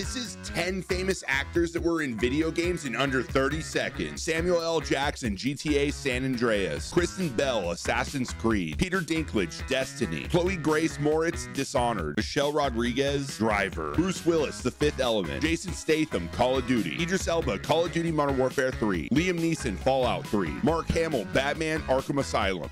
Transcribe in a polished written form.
This is 10 famous actors that were in video games in under 30 seconds. Samuel L. Jackson, GTA San Andreas. Kristen Bell, Assassin's Creed. Peter Dinklage, Destiny. Chloe Grace Moretz, Dishonored. Michelle Rodriguez, Driver. Bruce Willis, The Fifth Element. Jason Statham, Call of Duty. Idris Elba, Call of Duty Modern Warfare 3. Liam Neeson, Fallout 3. Mark Hamill, Batman Arkham Asylum.